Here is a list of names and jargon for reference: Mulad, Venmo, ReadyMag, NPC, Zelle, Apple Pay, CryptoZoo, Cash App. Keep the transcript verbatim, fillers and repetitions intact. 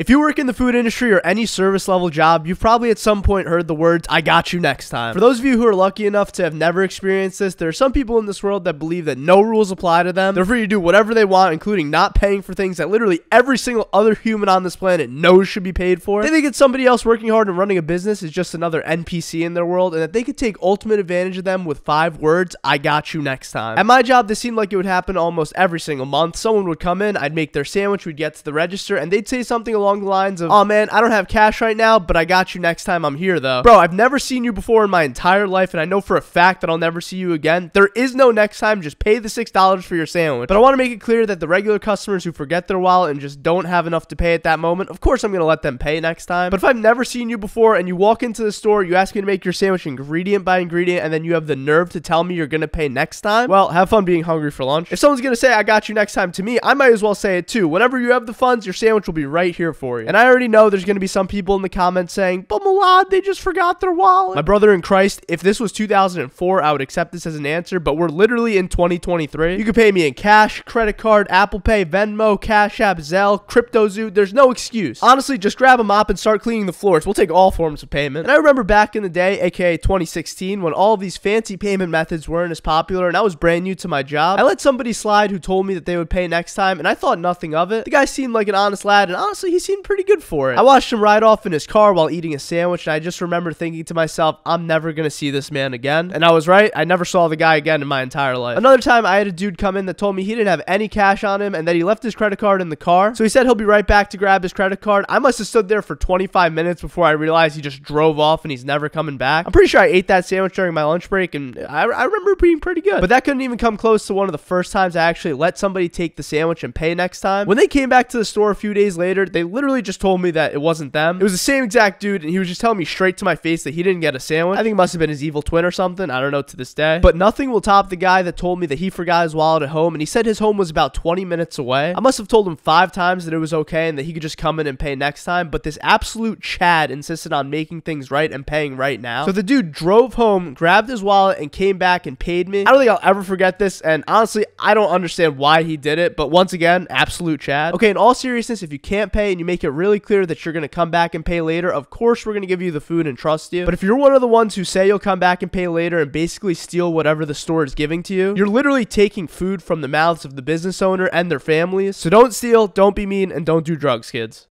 If you work in the food industry or any service level job, you've probably at some point heard the words, "I got you next time." For those of you who are lucky enough to have never experienced this, there are some people in this world that believe that no rules apply to them. They're free to do whatever they want, including not paying for things that literally every single other human on this planet knows should be paid for. They think that somebody else working hard and running a business is just another N P C in their world, and that they could take ultimate advantage of them with five words, "I got you next time." At my job, this seemed like it would happen almost every single month. Someone would come in, I'd make their sandwich, we'd get to the register, and they'd say something along the lines of, "Oh man, I don't have cash right now, but I got you next time. I'm here though." Bro, I've never seen you before in my entire life, and I know for a fact that I'll never see you again. There is no next time. Just pay the six dollars for your sandwich. But I want to make it clear that the regular customers who forget their wallet and just don't have enough to pay at that moment, of course I'm gonna let them pay next time. But if I've never seen you before and you walk into the store, you ask me to make your sandwich ingredient by ingredient, and then you have the nerve to tell me you're gonna pay next time, well, have fun being hungry for lunch. If someone's gonna say "I got you next time" to me, I might as well say it too. Whenever you have the funds, your sandwich will be right here for for you. And I already know there's going to be some people in the comments saying, "But Mulad, they just forgot their wallet." My brother in Christ, if this was two thousand four, I would accept this as an answer, but we're literally in twenty twenty-three. You can pay me in cash, credit card, Apple Pay, Venmo, Cash App, Zelle, CryptoZoo. There's no excuse. Honestly, just grab a mop and start cleaning the floors. We'll take all forms of payment. And I remember back in the day, aka twenty sixteen, when all of these fancy payment methods weren't as popular and I was brand new to my job, I let somebody slide who told me that they would pay next time, and I thought nothing of it. The guy seemed like an honest lad, and honestly, he seemed pretty good for it. I watched him ride off in his car while eating a sandwich, and I just remember thinking to myself, I'm never gonna see this man again. And I was right. I never saw the guy again in my entire life. Another time, I had a dude come in that told me he didn't have any cash on him and that he left his credit card in the car, so he said he'll be right back to grab his credit card. I must have stood there for twenty-five minutes before I realized he just drove off and he's never coming back. I'm pretty sure I ate that sandwich during my lunch break, and I, I remember being pretty good. But that couldn't even come close to one of the first times I actually let somebody take the sandwich and pay next time. When they came back to the store a few days later, they literally Literally just told me that it wasn't them. It was the same exact dude, and he was just telling me straight to my face that he didn't get a sandwich. I think it must have been his evil twin or something. I don't know to this day. But nothing will top the guy that told me that he forgot his wallet at home, and he said his home was about twenty minutes away. I must have told him five times that it was okay and that he could just come in and pay next time, but this absolute Chad insisted on making things right and paying right now. So the dude drove home, grabbed his wallet, and came back and paid me. I don't think I'll ever forget this, and honestly, I don't understand why he did it, but once again, absolute Chad. Okay, in all seriousness, if you can't pay and you make it really clear that you're going to come back and pay later, of course we're going to give you the food and trust you. But if you're one of the ones who say you'll come back and pay later and basically steal whatever the store is giving to you, you're literally taking food from the mouths of the business owner and their families. So don't steal, don't be mean, and don't do drugs, kids.